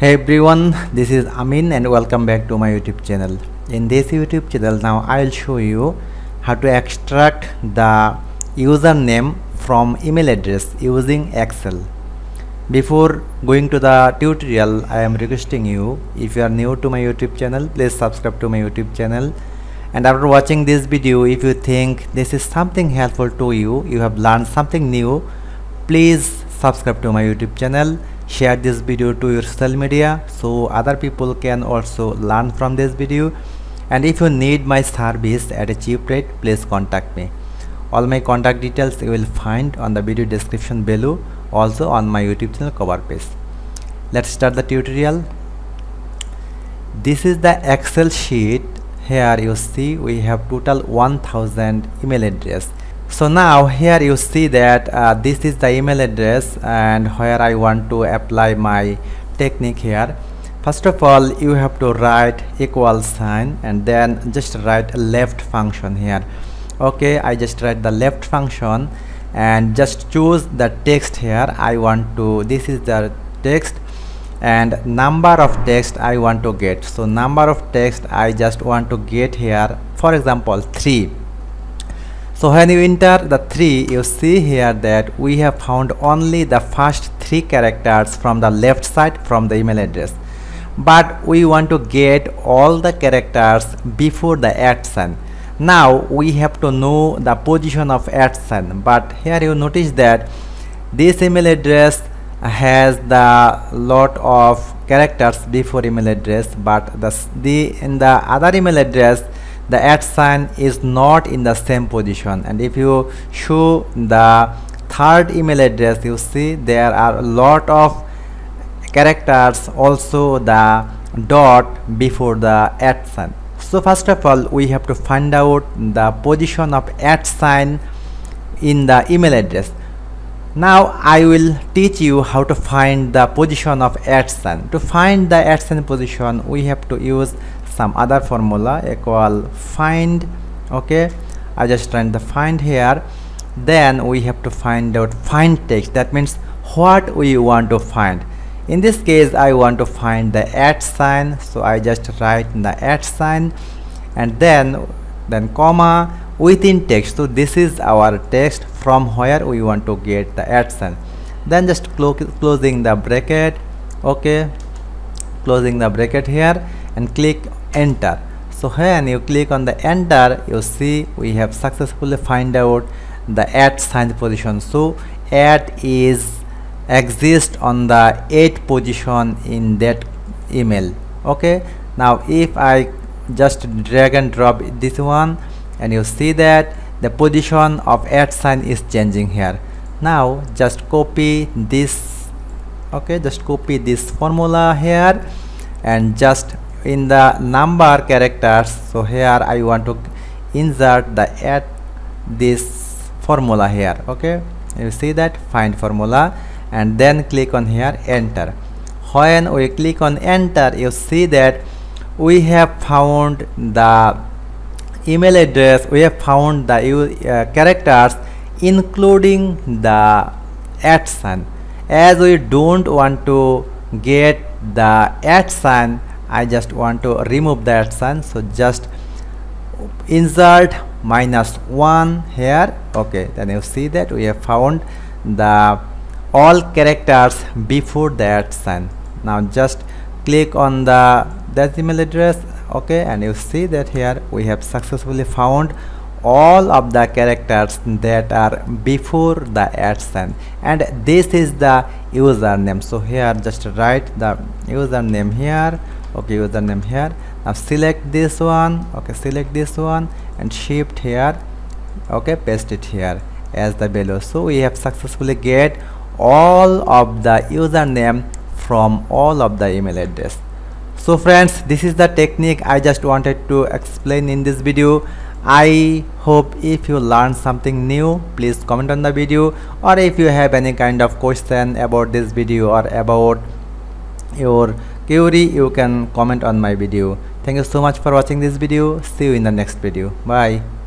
Hey everyone, this is Amin and welcome back to my YouTube channel. In this YouTube channel now I will show you how to extract the username from email address using Excel. Before going to the tutorial, I am requesting you, if you are new to my YouTube channel, please subscribe to my YouTube channel. And after watching this video, if you think this is something helpful to you, you have learned something new, please subscribe to my YouTube channel. Share this video to your social media so other people can also learn from this video. And if you need my service at a cheap rate, please contact me. All my contact details you will find on the video description below, also on my YouTube channel cover page. Let's start the tutorial. This is the Excel sheet. Here you see we have total 1000 email address. So now here you see that this is the email address and where I want to apply my technique here. First of all, you have to write =, and then just write left function here. Okay, I just write the left function and just choose the text here. I want to, this is the text, and number of text I want to get. So number of text I just want to get here, for example 3. So when you enter the 3, you see here that we have found only the first 3 characters from the left side from the email address. But we want to get all the characters before the at sign. Now we have to know the position of at sign. But here you notice that this email address has the lot of characters before email address, but in the other email address the at sign is not in the same position. And if you show the third email address, you see there are a lot of characters, also the dot before the at sign. So first of all, we have to find out the position of at sign in the email address. Now I will teach you how to find the position of at sign. To find the at sign position, we have to use some other formula =find. Okay, I just ran the find here. Then we have to find out find text, that means what we want to find. In this case I want to find the at sign, so I just write the at sign and then comma within text. So this is our text from where we want to get the at sign, then just closing the bracket. Okay, closing the bracket here and click enter. So when you click on the enter, you see we have successfully find out the at sign position. So at is exist on the 8 position in that email. Okay, now if I just drag and drop this one, and you see that the position of at sign is changing here. Now just copy this. Okay, just copy this formula here and just in the number characters, so here I want to insert the at this formula here. Okay, you see that find formula and then click on here enter. When we click on enter, you see that we have found the email address, we have found the characters including the at sign. As we don't want to get the at sign, I just want to remove the at sign, so just insert -1 here. Okay, then you see that we have found the all characters before the at sign. Now just click on that email address. Okay, and you see that here we have successfully found all of the characters that are before the at sign, and this is the username. So here just write the username here. Okay, username here. Now select this one. Okay, select this one and shift here. Okay, paste it here as the below. So we have successfully get all of the username from all of the email address. So friends, this is the technique I just wanted to explain in this video. I hope if you learned something new, please comment on the video, or if you have any kind of question about this video or about your query, you can comment on my video. Thank you so much for watching this video. See you in the next video. Bye.